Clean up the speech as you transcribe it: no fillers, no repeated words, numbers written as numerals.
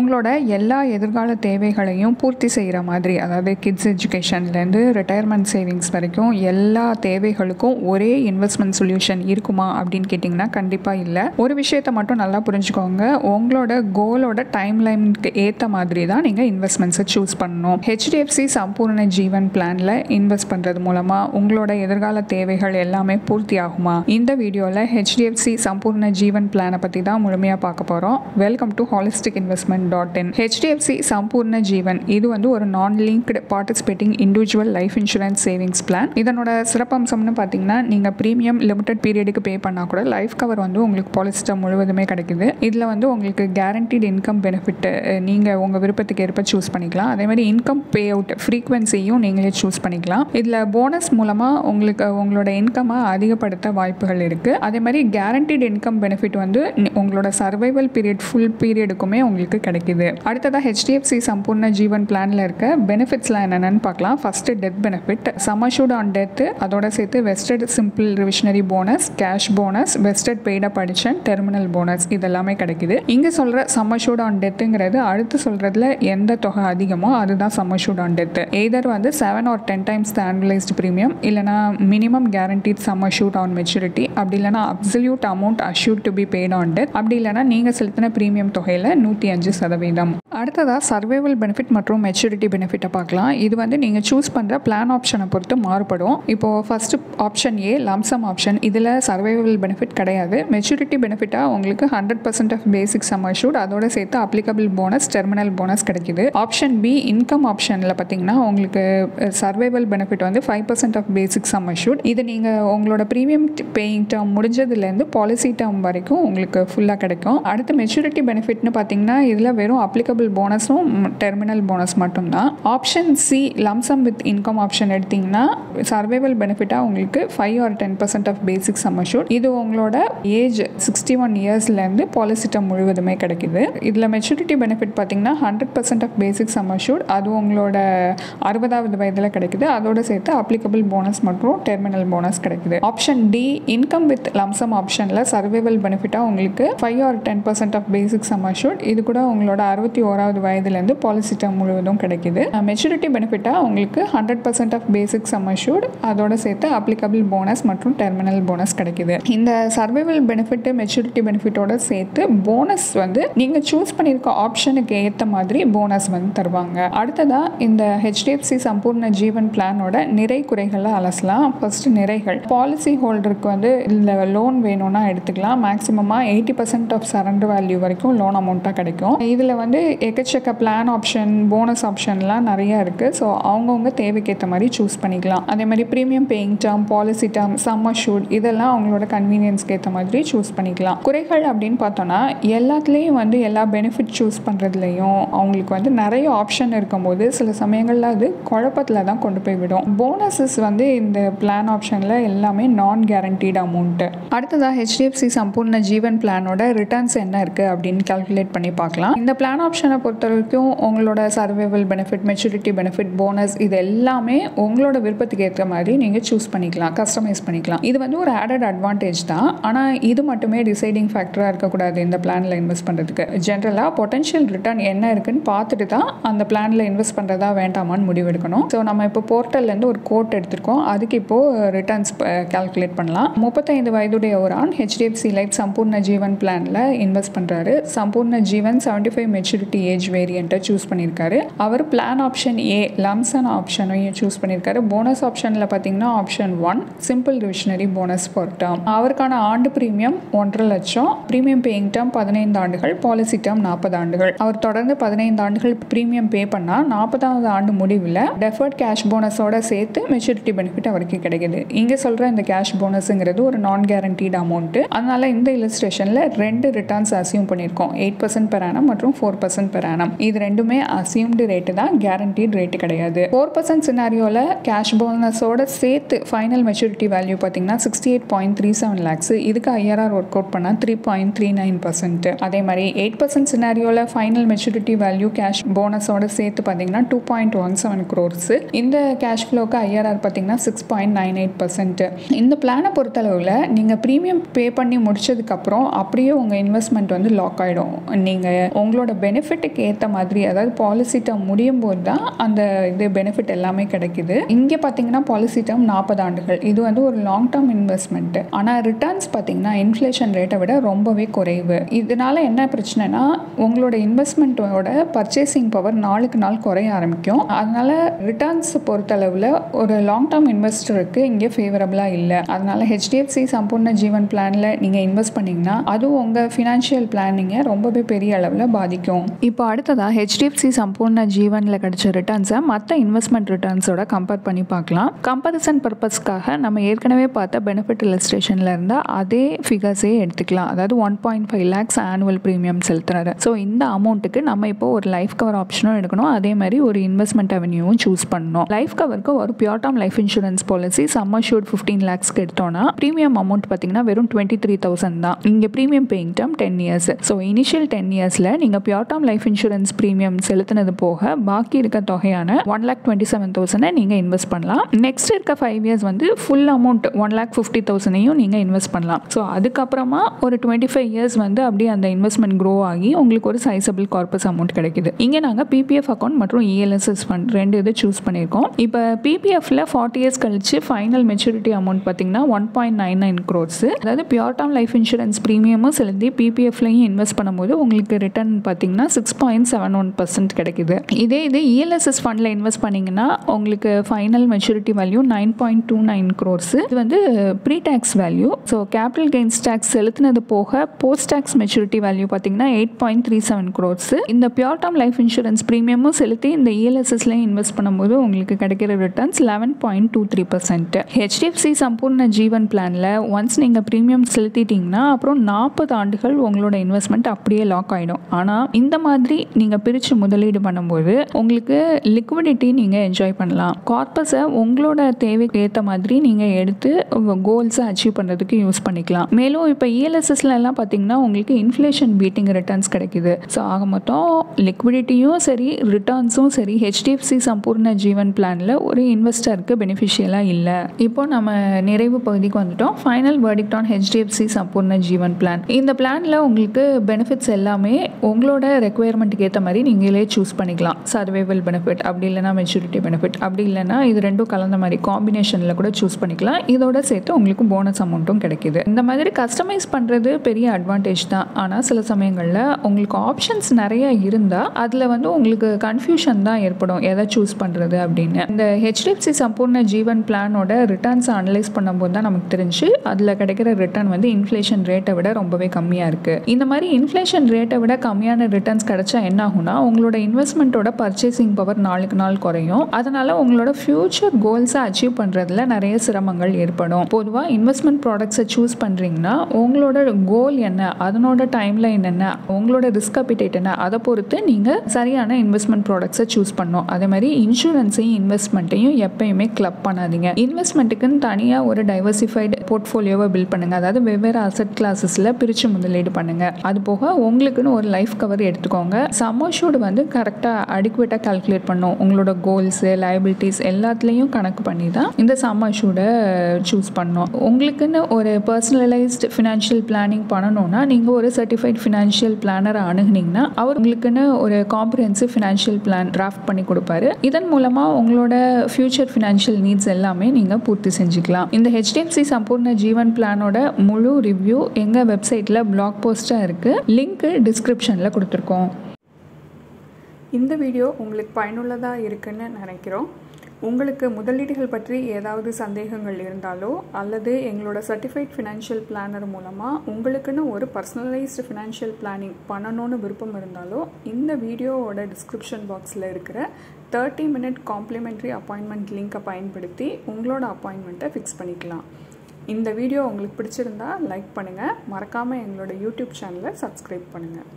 உங்களோட எல்லா எதிர்கால தேவைகளையும் பூர்த்தி செய்கிற மாதிரி அதாவது கிட்ஸ் எஜுகேஷன்லேருந்து ரிட்டையர்மெண்ட் சேவிங்ஸ் வரைக்கும் எல்லா தேவைகளுக்கும் ஒரே இன்வெஸ்ட்மெண்ட் சொல்யூஷன் இருக்குமா அப்படின்னு கேட்டிங்கன்னா கண்டிப்பாக இல்லை. ஒரு விஷயத்தை மட்டும் நல்லா புரிஞ்சுக்கோங்க, உங்களோட கோலோட டைம் லைனுக்கு ஏற்ற மாதிரி தான் நீங்கள் இன்வெஸ்ட்மெண்ட்ஸை சூஸ் பண்ணணும். HDFC சம்பூர்ண ஜீவன் பிளானில் இன்வெஸ்ட் பண்ணுறது மூலமாக உங்களோட எதிர்கால தேவைகள் எல்லாமே பூர்த்தி ஆகுமா? இந்த வீடியோவில் HDFC சம்பூர்ண ஜீவன் பிளானை பற்றி தான் முழுமையாக பார்க்க போகிறோம். Welcome to Holistic Investment. HDFC Sampoorna Jeevan இது வந்து ஒரு non linked participating individual life insurance savings plan. இதனோட சிறப்பம்சம்னு பார்த்தீங்கன்னா நீங்கள் ப்ரீமியம் லிமிடெட் பீரியடுக்கு பே பண்ணால் கூட லைஃப் கவர் வந்து உங்களுக்கு பாலிசிட்ட முழுவதுமே கிடைக்குது. இதில் வந்து உங்களுக்கு கேரண்டீட் இன்கம் பெனிஃபிட் நீங்கள் உங்கள் விருப்பத்துக்கு ஏற்ப சூஸ் பண்ணிக்கலாம். அதேமாதிரி இன்கம் பே அவுட் ஃப்ரீக்வன்சியும் நீங்களே சூஸ் பண்ணிக்கலாம். இதில் போனஸ் மூலமாக உங்களுக்கு உங்களோட இன்கம்மை அதிகப்படுத்த வாய்ப்புகள் இருக்குது. அதேமாதிரி கேரண்டீட் இன்கம் பெனிஃபிட் வந்து உங்களோட சர்வைவல் பீரியட் ஃபுல் பீரியடுக்குமே உங்களுக்கு கிடைக்குது. அடுத்ததாக HDFC சம்பூர்ண ஜீவன் பிளான்ல இருக்க பெனிஃபிட்ஸ்லாம் என்னென்னு பார்க்கலாம். First death benefit, sum assured on death, அதோட சேர்த்து vested simple reversionary bonus, cash bonus, vested paid up addition, terminal bonus இதெல்லாமே கிடைக்குது. இங்கே சொல்கிற சம் அஷ்யூர்ட் ஆன் டெத்துங்கிறது அடுத்து சொல்கிறதுல எந்த தொகை அதிகமோ அதுதான் sum assured on death. Either வந்து 7 or 10 times the annualised premium, இல்லைனா minimum guaranteed sum assured on maturity, அப்படி இல்லைனா absolute amount assured to be paid on death, அப்படி இல்லைனா நீங்கள் செலுத்தின ப்ரீமியம் தொகையில் 105%. அடுத்ததாக சர்வைவல் பெனிஃபிட் மற்றும் மெச்சூரிட்டி பெனிஃபிட்டை பார்க்கலாம். இது வந்து நீங்கள் சூஸ் பண்ணுற பிளான் ஆப்ஷனை பொறுத்து மாறுபடும். இப்போது first option A lump sum option, இதில் சர்வைவல் பெனிஃபிட் கிடையாது. மெச்சூரிட்டி பெனிஃபிட்டாக உங்களுக்கு 100% ஆஃப் பேசிக் சம் அஷ்யூர்ட், அதோட சேர்த்து அப்ளிகபிள் போனஸ், டெர்மினல் போனஸ் கிடைக்குது. ஆப்ஷன் பி இன்கம் ஆப்ஷனில் பார்த்தீங்கன்னா உங்களுக்கு சர்வைவல் பெனிஃபிட் வந்து 5% ஆஃப் பேசிக் சம் அஷ்யூர்ட். இது நீங்கள் உங்களோட ப்ரீமியம் பேயிங் டேர்ம் முடிஞ்சதுலேருந்து பாலிசி டேர்ம் வரைக்கும் உங்களுக்கு ஃபுல்லாக கிடைக்கும். அடுத்து மெச்சூரிட்டி பெனிஃபிட்னு பார்த்தீங்கன்னா இதில் வெறும் அப்ளிகபிள் போனஸும் டெர்மினல் போனஸ் மட்டும்தான். Option C lump sum with income option எடுத்திங்கன்னா சர்வைவல் பெனிஃபிட்டாக உங்களுக்கு 5 or 10% of basic sum assured. இது உங்களோட ஏஜ் 61 இயர்ஸ்லேருந்து பாலிசிட்டம் முழுவதுமே கிடைக்குது. இதில் மெச்சூரிட்டி பெனிஃபிட் பார்த்தீங்கன்னா 100% ஆஃப் பேசிக் சம் அஷ்யூர்ட், அது உங்களோட 60வது வயதில் கிடைக்குது. அதோடு சேர்த்து அப்ளிகபிள் போனஸ் மற்றும் டெர்மினல் போனஸ் கிடைக்குது. Option D income with lump sum ஆப்ஷனில் சர்வைவல் பெனிஃபிட்டாக உங்களுக்கு 5 or 10% of basic sum assured, இது கூட உங்களோட 61வது வயதுலேருந்து பாலிசி டேர்ம் முழுவதும் கிடைக்குது. மெச்சூரிட்டி பெனிஃபிட்டாக உங்களுக்கு 100% ஆஃப் பேசிக் சம் அஷ்யூர்ட், அதோட சேர்த்து அப்ளிகபிள் போனஸ் மற்றும் டெர்மினல் போனஸ் கிடைக்குது. இந்த சர்வைவல் பெனிஃபிட் மெச்சூரிட்டி பெனிஃபிட்டோட சேர்த்து போனஸ் வந்து நீங்கள் சூஸ் பண்ணியிருக்க ஆப்ஷனுக்கு ஏற்ற மாதிரி போனஸ் வந்து தருவாங்க. அடுத்ததாக இந்த HDFC சம்பூர்ண ஜீவன் பிளானோட நிறை குறைகளை அலசலாம். ஃபர்ஸ்ட் நிறைகள், பாலிசி ஹோல்டருக்கு வந்து இந்த லோன் வேணும்னா எடுத்துக்கலாம். மேக்ஸிமமாக 80% ஆஃப் சரண்டர் வேல்யூ வரைக்கும் லோன் அமௌண்ட்டாக கிடைக்கும். இதில் வந்து எக்கச்சக்க பிளான் ஆப்ஷன் போனஸ் ஆப்ஷன்லாம் நிறையா இருக்குது. ஸோ அவங்கவுங்க தேவைக்கேற்ற மாதிரி சூஸ் பண்ணிக்கலாம். அதே மாதிரி premium paying term, policy term, sum assured இதெல்லாம் அவங்களோட கன்வீனியன்ஸ்க்கு ஏற்ற மாதிரி சூஸ் பண்ணிக்கலாம். குறைகள் அப்படின்னு பார்த்தோன்னா எல்லாத்துலேயும் வந்து எல்லா பெனிஃபிட் சூஸ் பண்ணுறதுலையும் அவங்களுக்கு வந்து நிறைய ஆப்ஷன் இருக்கும்போது சில சமயங்களில் அது குழப்பத்தில் தான் கொண்டு போய் விடும். போனஸஸ் வந்து இந்த பிளான் ஆப்ஷனில் எல்லாமே நான் கேரண்டீட் அமௌண்ட்டு. அடுத்ததாக HDFC சம்பூர்ண ஜீவன் பிளானோட ரிட்டர்ன்ஸ் என்ன இருக்குது அப்படின்னு கால்குலேட் பண்ணி பார்க்கலாம். இந்த பிளான் ஆப்ஷனை பொறுத்த வரைக்கும் உங்களோட survival benefit, maturity benefit, bonus இது எல்லாமே உங்களோட விருப்பத்துக்கு ஏற்ற மாதிரி நீங்கள் சூஸ் பண்ணிக்கலாம், கஸ்டமைஸ் பண்ணிக்கலாம். இது வந்து ஒரு ஆடட் அட்வான்டேஜ் தான். ஆனால் இது மட்டுமே டிசைடிங் ஃபேக்டராக இருக்கக்கூடாது இந்த பிளானில் இன்வெஸ்ட் பண்ணுறதுக்கு. ஜென்ரலாக பொட்டன்ஷியல் ரிட்டர்ன் என்ன இருக்குன்னு பார்த்துட்டு தான் அந்த பிளானில் இன்வெஸ்ட் பண்ணுறதா வேண்டாமான்னு முடிவெடுக்கணும். ஸோ நம்ம இப்போ போர்ட்டல்லேருந்து ஒரு கோட் எடுத்திருக்கோம், அதுக்கு இப்போது ரிட்டர்ன்ஸ் கால்குலேட் பண்ணலாம். 35 வயதுடைய ஒரு ஆண் HDFC லைஃப் சம்பூர்ண ஜீவன் பிளானில் இன்வெஸ்ட் பண்ணுறாரு. சம்பூர்ண ஜீவன் 75 மெச்சூரிட்டி ஏஜ் வேரியண்ட்டை சூஸ் பண்ணியிருக்காரு. அவர் பிளான் ஆப்ஷன் ஏ லம்சன் ஆப்ஷனையும் சூஸ் பண்ணியிருக்காரு. போனஸ் ஆப்ஷனில் பார்த்தீங்கன்னா option 1 simple reversionary bonus for term, அவருக்கான ஆண்டு ப்ரீமியம் 1.5 லட்சம், ப்ரீமியம் பேயிங் டேர்ம் 15 ஆண்டுகள், பாலிசி டேர்ம் 40 ஆண்டுகள். அவர் தொடர்ந்து 15 ஆண்டுகள் ப்ரீமியம் பே பண்ணால் 40வது ஆண்டு முடிவில் டெஃபர்ட் கேஷ் போனஸோட சேர்த்து மெச்சூரிட்டி பெனிஃபிட் அவருக்கு கிடைக்குது. இங்கே சொல்கிற இந்த கேஷ் போனஸுங்கிறது ஒரு நான் கேரண்டீட் அமௌண்ட்டு. அதனால இந்த இல்லஸ்ட்ரேஷனில் 2 ரிட்டர்ன்ஸ் அசியூம் பண்ணியிருக்கோம், 8% பெர் ஆனம் மற்றும் 4% பெர் ஆனம். இது ரெண்டுமே அசியூம்டு ரேட்டு தான், கேரண்டீட் ரேட்டு கிடையாது. 4% சினாரியோவில் கேஷ் போனஸோட சேர்த்து ஃபைனல் மெச்சூரிட்டி வேல்யூ பார்த்தீங்கன்னா 68.37 lakhs. இதுக்கு IRR ஒர்க் அவுட் பண்ணால் 3.39%. அதே மாதிரி 8% சினாரியோவில் ஃபைனல் மெச்சூரிட்டி வேல்யூ கேஷ் போனஸோட சேர்த்து பார்த்தீங்கன்னா 2.17 crores. இந்த கேஷ் ஃப்ளோக்கு IRR பார்த்தீங்கன்னா 6.98%. இந்த பிளானை பொறுத்தளவில் நீங்கள் ப்ரீமியம் பே பண்ணி முடிச்சதுக்கப்புறம் அப்படியே உங்கள் இன்வெஸ்ட்மெண்ட் வந்து லாக் ஆகிடும். நீங்கள் உங்களோட பெனிஃபிட்டுக்கு ஏற்ற மாதிரி அதாவது பாலிசி டேர்ம் முடியும் போது தான் அந்த இது பெனிஃபிட் எல்லாமே கிடைக்குது. இங்கே பார்த்தீங்கன்னா பாலிசி டேர்ம் 40 ஆண்டுகள். இது வந்து ஒரு லாங் டேர்ம் இன்வெஸ்ட்மெண்ட். ஆனால் ரிட்டர்ன்ஸ் பார்த்தீங்கன்னா இன்ஃப்ளேஷன் ரேட்டை விட ரொம்பவே குறைவு. இதனால என்ன பிரச்சனைனா உங்களோட இன்வெஸ்ட்மெண்ட்டோட பர்ச்சேசிங் பவர் நாளுக்கு நாள் குறைய ஆரம்பிக்கும். அதனால ரிட்டர்ன்ஸ் பொறுத்தளவில் ஒரு லாங் டேர்ம் இன்வெஸ்டருக்கு இங்கே ஃபேவரபுளாக இல்லை. அதனால ஹெச்டிஎஃப்சி சம்பூர்ண ஜீவன் பிளானில் நீங்கள் இன்வெஸ்ட் பண்ணிங்கன்னா அதுவும் உங்கள் ஃபினான்ஷியல் பிளானிங்கை ரொம்பவே பெரிய அளவில் பாதிக்கும். இப்போ அடுத்ததாக ஹெச்டிஎஃப்சி சம்பூர்ண ஜீவனில் கிடைச்ச ரிட்டர்ன்ஸை மற்ற இன்வெஸ்ட்மெண்ட் ரிட்டர்ன்ஸோட கம்பேர் பண்ணி பார்க்கலாம். கம்பேரிசன் பர்பஸ்க்காக நம்ம ஏற்கனவே பார்த்த பெனிஃபிட் இலஸ்ட்ரேஷனில் இருந்தால் அதே ஃபிகர்ஸே எடுத்துக்கலாம். அதாவது 1.5 lakhs ஆனுவல் ப்ரீமியம் செலுத்துறாரு. ஸோ இந்த அமௌண்ட்டுக்கு நம்ம இப்போ ஒரு லைஃப் கவர் ஆப்ஷனும் எடுக்கணும், அதே மாதிரி ஒரு இன்வெஸ்ட்மெண்ட் அவென்யூவும் சூஸ் பண்ணணும். லைஃப் கவருக்கு ஒரு pure term life insurance policy sum assured 15 lakhsக்கு எடுத்தோம்னா ப்ரீமியம் அமௌண்ட் பார்த்தீங்கன்னா வெறும் 23,000 தான். இங்கே premium paying term 10 years. So initial 10 yearsல நீங்கள் pure term life insurance premium செலுத்தினது போக பாக்கி இருக்க தொகையான 1,27,000 நீங்கள் இன்வெஸ்ட் பண்ணலாம். நெக்ஸ்ட் இருக்க 5 years வந்து ஃபுல் அமௌண்ட் 1,50,000 நீங்கள் இன்வெஸ்ட் பண்ணலாம். ஸோ அதுக்கப்புறமா ஒரு 25 years வந்து அப்படியே அந்த இன்வெஸ்ட்மெண்ட் க்ரோ ஆகி உங்களுக்கு ஒரு சைசபிள் கார்பஸ் அமௌண்ட் கிடைக்குது. இங்கே நாங்கள் PPF அக்கௌண்ட் மற்றும் ELSS ஃபண்ட் ரெண்டு இதை சூஸ் பண்ணியிருக்கோம். இப்போ PPFல 40 years கழிச்சு ஃபைனல் மெச்சூரிட்டி அமௌண்ட் பார்த்தீங்கன்னா 1.99 crores. அதாவது பியூர் டேர்ம் லைஃப் இன்சூரன்ஸ் ப்ரீமியமும் செலுத்தி PPFலையும் இன்வெஸ்ட் பண்ணும்போது உங்களுக்கு ரிட்டர்ன் பார்த்தீங்கன்னா 6.71% கிடைக்குது. இதே இது ELSS ஃபண்டில் இன்வெஸ்ட் பண்ணிங்கன்னா உங்களுக்கு ஃபைனல் மெச்சூரிட்டி வேல்யூ 9.29 crores. இது வந்து pre tax value. So capital gains tax செலுத்தினது போக போஸ்ட் டேக்ஸ் மெச்சூரிட்டி வேல்யூ பார்த்தீங்கன்னா 8.37 crores. இந்த பியூர் டேர்ம் லைஃப் இன்சூரன்ஸ் ப்ரீமியமும் செலுத்தி இந்த ELSSலையும் இன்வெஸ்ட் பண்ணும்போது உங்களுக்கு கிடைக்கிற ரிட்டர்ன்ஸ் 11.23%. HDFC சம்பூர்ண ஜீவன் பிளானில் ஒன்ஸ் நீங்கள் ப்ரீமியம் செலுத்திட்டீங்கன்னா அப்புறம் 40 ஆண்டுகள் உங்களோட இன்வெஸ்ட்மெண்ட் அப்படியே லாக் ஆகிடும். ஆனால் இந்த மாதிரி நீங்கள் பிரித்து முதலீடு பண்ணும்போது உங்களுக்கு லிக்விடிட்டி நீங்கள் என்ஜாய் பண்ணலாம். கார்பஸை உங்களோட தேவைக்கு ஏற்ற மாதிரி நீங்கள் எடுத்து கோல்ஸை அச்சீவ் பண்ணுறதுக்கு யூஸ் பண்ணிக்கலாம். மேலும் இப்போ ELSSலாம் பார்த்தீங்கன்னா உங்களுக்கு இன்ஃப்ளேஷன் பீட்டிங் ரிட்டர்ன்ஸ் கிடைக்குது. ஸோ ஆக மொத்தம் லிக்விடிட்டியும் சரி ரிட்டர்ன்ஸும் சரி HDFC சம்பூர்ண ஜீவன் பிளானில் ஒரு இன்வெஸ்டருக்கு பெனிஃபிஷியலாக இல்லை. இப்போ நம்ம நிறைவு பகுதிக்கு வந்துட்டோம். Final verdict on HDFC Sampoorna Jeevan plan. இந்த பிளானில் உங்களுக்கு பெனிஃபிட்ஸ் எல்லாமே உங்களோட ரெக்குயர்மெண்ட்டுக்கு ஏற்ற மாதிரி நீங்களே சூஸ் பண்ணிக்கலாம். சர்வைவல் பெனிஃபிட், அப்படி இல்லைனா மெச்சூரிட்டி பெனிஃபிட், அப்படி இல்லைனா இது ரெண்டும் கலந்த மாதிரி காம்பினேஷனில் கூட சூஸ் பண்ணிக்கலாம். இதோட சேர்த்து உங்களுக்கு போனஸ் அமௌண்ட்டும் கிடைக்குது. இந்த மாதிரி கஸ்டமைஸ் பண்ணுறது பெரிய அட்வான்டேஜ் தான். ஆனால் சில சமயங்களில் உங்களுக்கு ஆப்ஷன்ஸ் நிறைய இருந்தால் அதில் வந்து உங்களுக்கு கன்ஃபியூஷன் தான் ஏற்படும், எதை சூஸ் பண்ணுறது அப்படின்னு. இந்த HDFC சம்பூர்ண ஜீவன் பிளானோட ரிட்டர்ன்ஸ் அனலைஸ் பண்ணும்போது தான் நமக்கு தெரிஞ்சு அதில் கிடைக்கிற ரிட்டர்ன் வந்து இன்ஃப்ளேஷன் ரேட்டை விட ரொம்பவே கம்மியாக இருக்குது. இந்த மாதிரி இன்ஃப்ளேஷன் ரேட்டை விட கம்மியான ரிட்டர்ன்ஸ் கிடைச்சா என்ன ஆகும்னா உங்களோட இன்வெஸ்ட்மெண்ட்டோட பர்ச்சேசிங் பவர் நாளுக்கு நாள் குறையும். அதனால் உங்களோட ஃபியூச்சர் கோல்ஸை அச்சீவ் பண்ணுறதுல நிறைய சிரமங்கள் ஏற்படும். பொதுவாக இன்வெஸ்ட்மெண்ட் ப்ராடக்ட்ஸை சூஸ் பண்ணுறீங்கன்னா உங்களோட கோல் என்ன, அதனோட டைம்லைன் என்ன, உங்களோட ரிஸ்க் அப்பிடைட் என்ன, அதை பொறுத்து நீங்கள் சரியான இன்வெஸ்ட்மெண்ட் ப்ராடக்ட்ஸை சூஸ் பண்ணணும். அதே மாதிரி இன்சூரன்ஸையும் இன்வெஸ்ட்மெண்ட்டையும் எப்பயுமே கிளப் பண்ணாதீங்க. இன்வெஸ்ட்மெண்ட்டுக்குன்னு தனியாக ஒரு டைவர்சிஃபைடு போர்ட்ஃபோலியோவை பில்ட் பண்ணுங்க. அதாவது வெவ்வேறு அசட் கிளாஸஸில் பிரித்து முதலீடு பண்ணுங்க. அது போக உங்களுக்குன்னு ஒரு லைஃப் கவர் எடுத்துக்கோங்க. சம் அஷ்யூர்ட் வந்து கரெக்டாக அடிக்குவேட்டாக கால்குலேட் பண்ணும். உங்களோட கோல்ஸு லைபிலிட்டிஸ் எல்லாத்துலேயும் கணக்கு பண்ணி தான் இந்த சம் அஷ்யூர்டை சூஸ் பண்ணணும். உங்களுக்குன்னு ஒரு பர்சனலைஸ்டு ஃபினான்ஷியல் பிளானிங் பண்ணணும்னா நீங்கள் ஒரு சர்டிஃபைட் ஃபினான்ஷியல் பிளானரை அணுகுனீங்கன்னா அவர் உங்களுக்குன்னு ஒரு காம்ப்ரிஹென்சிவ் ஃபினான்ஷியல் பிளான் டிராஃப்ட் பண்ணி கொடுப்பாரு. இதன் மூலமாக உங்களோட ஃபியூச்சர் ஃபினான்ஷியல் நீட்ஸ் எல்லாமே நீங்கள் பூர்த்தி செஞ்சுக்கலாம். இந்த HDFC சம்பூர்ண ஜீவன் பிளானோட முழு ரிவ்யூ எங்கள் வெப்சைட்டில் பிளாக் போஸ்ட்டாக இருக்குது. லிங்க்கு டிஸ்கிரிப்ஷனில் கொடுத்துருக்கோம். இந்த வீடியோ உங்களுக்கு பயனுள்ளதாக இருக்குன்னு நினைக்கிறோம். உங்களுக்கு முதலீடுகள் பற்றி ஏதாவது சந்தேகங்கள் இருந்தாலோ அல்லது எங்களோட சர்டிஃபைட் ஃபினான்ஷியல் பிளானர் மூலமாக உங்களுக்குன்னு ஒரு பர்சனலைஸ்டு ஃபினான்ஷியல் பிளானிங் பண்ணணும்னு விருப்பம் இருந்தாலோ இந்த வீடியோவோட டிஸ்கிரிப்ஷன் பாக்ஸில் இருக்கிற 30-minute காம்ப்ளிமெண்ட்ரி அப்பாயின்மெண்ட் லிங்கை பயன்படுத்தி உங்களோட அப்பாயின்மெண்ட்டை ஃபிக்ஸ் பண்ணிக்கலாம். இந்த வீடியோ உங்களுக்கு பிடிச்சிருந்தா லைக் பண்ணுங்கள். மறக்காமல் எங்களோட YouTube சேனலை சப்ஸ்கிரைப் பண்ணுங்கள்.